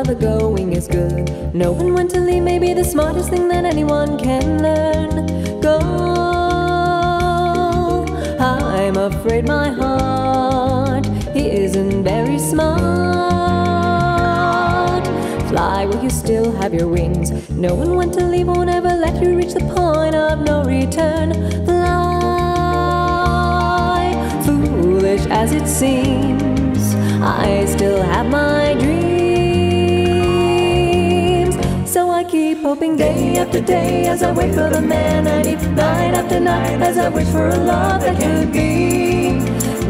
while the going is good. Knowing when to leave may be the smartest thing that anyone can learn. Go, I'm afraid my heart, he isn't very smart. Fly will you still have your wings. Knowing when to leave won't ever let you reach the point of no return. Fly, foolish as it seems, I still have my dreams. So I keep hoping day after day, as I wait for the man I need, night after night, as I wish for a love that can't be.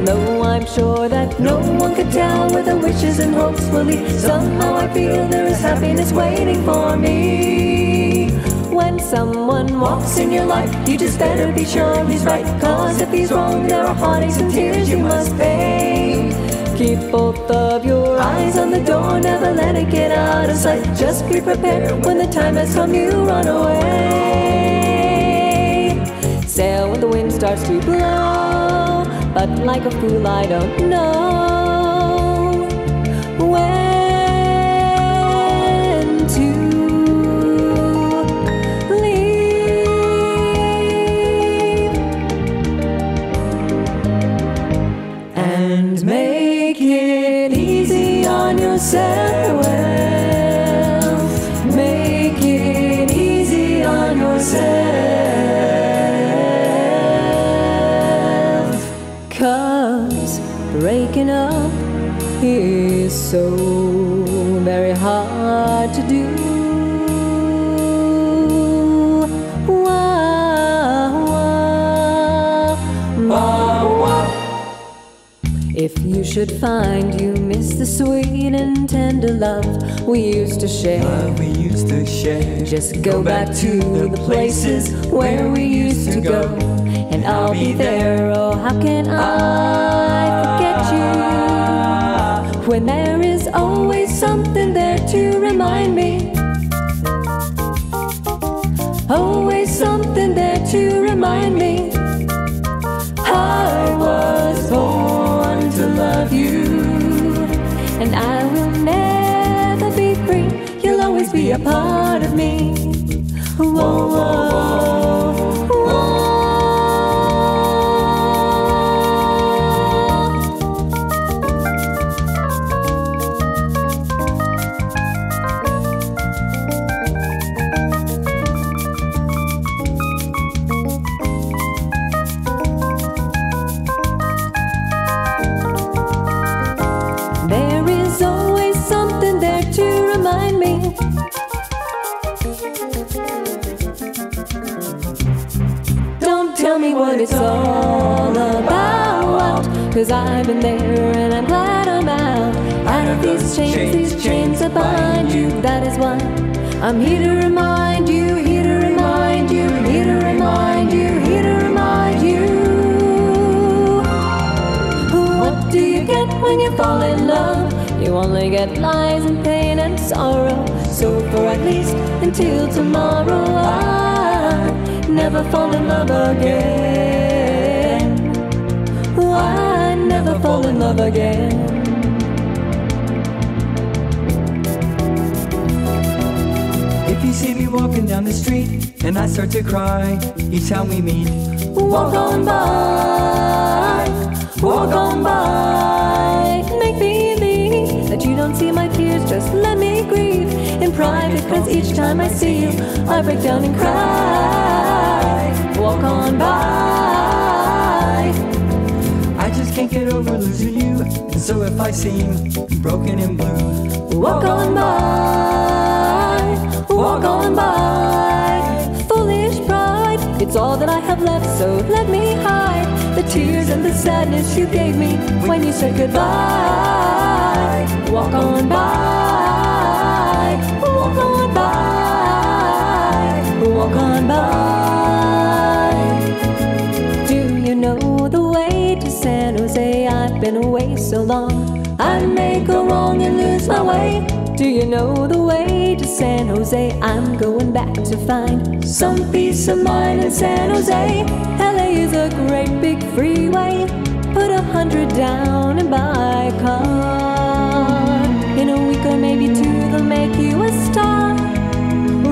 Though I'm sure that no one could tell where the wishes and hopes will lead, somehow I feel there is happiness waiting for me. When someone walks in your life, you just better be sure he's right, 'cause if he's wrong, there are heartaches and tears you must pay. Keep both of your eyes on the door, never let it get out of sight. Just be prepared, when the time has come you run away. Sail when the wind starts to blow, but like a fool I don't know when to leave. And make it easy on yourself. Make it easy on yourself. 'Cause breaking up is so very hard to do. If you should find you miss the sweet and tender love we used to share, just go back to the places where we used to go, and I'll be there. Oh, how can I forget you, when there is always something there to remind me, always something there to remind me. I was born to love you, and I will never be free. You'll always be a part of me. Whoa, whoa, what it's all about, 'cause I've been there and I'm glad I'm out. Out of these chains that bind you, that is why I'm here to remind you, here to remind you, here to remind you, here to remind you. What do you get when you fall in love? You only get lies and pain and sorrow. So for at least until tomorrow, never fall in love again. Oh, I never fall in love again. If you see me walking down the street and I start to cry each time we meet, walk on by, walk on by. Make believe that you don't see my tears, just let me grieve in private, 'cause each time I see you I break down and cry. Walk on by. I just can't get over losing you, and so if I seem broken and blue, walk on by, walk on by. Foolish pride, it's all that I have left, so let me hide the tears and the sadness you gave me when you said goodbye. Walk on by, walk on by, walk on by. Do you know the way to San Jose? I've been away so long, I may go wrong and lose my way. Do you know the way to San Jose? I'm going back to find some peace of mind in San Jose. LA is a great big freeway, put 100 down and buy a car. In a week or maybe two, will make you a star.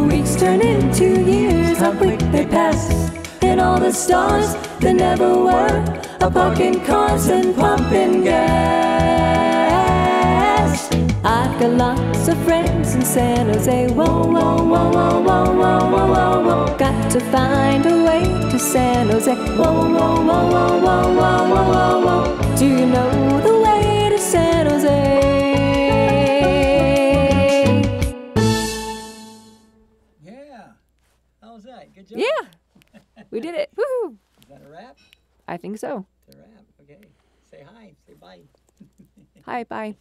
Weeks turn into years, how quick they pass. And all the stars that never were are parking cars and pumping gas. I've got lots of friends in San Jose. Whoa, whoa, whoa, whoa, whoa, whoa, whoa, whoa, whoa. Got to find a way to San Jose. Whoa, whoa, whoa, whoa, whoa, whoa, whoa, whoa, whoa. Do you know the way to San Jose? Yeah. How was that? Good job. Yeah. We did it. Woohoo! Is that a wrap? I think so. It's a wrap. Okay. Say hi. Say bye. Hi, bye.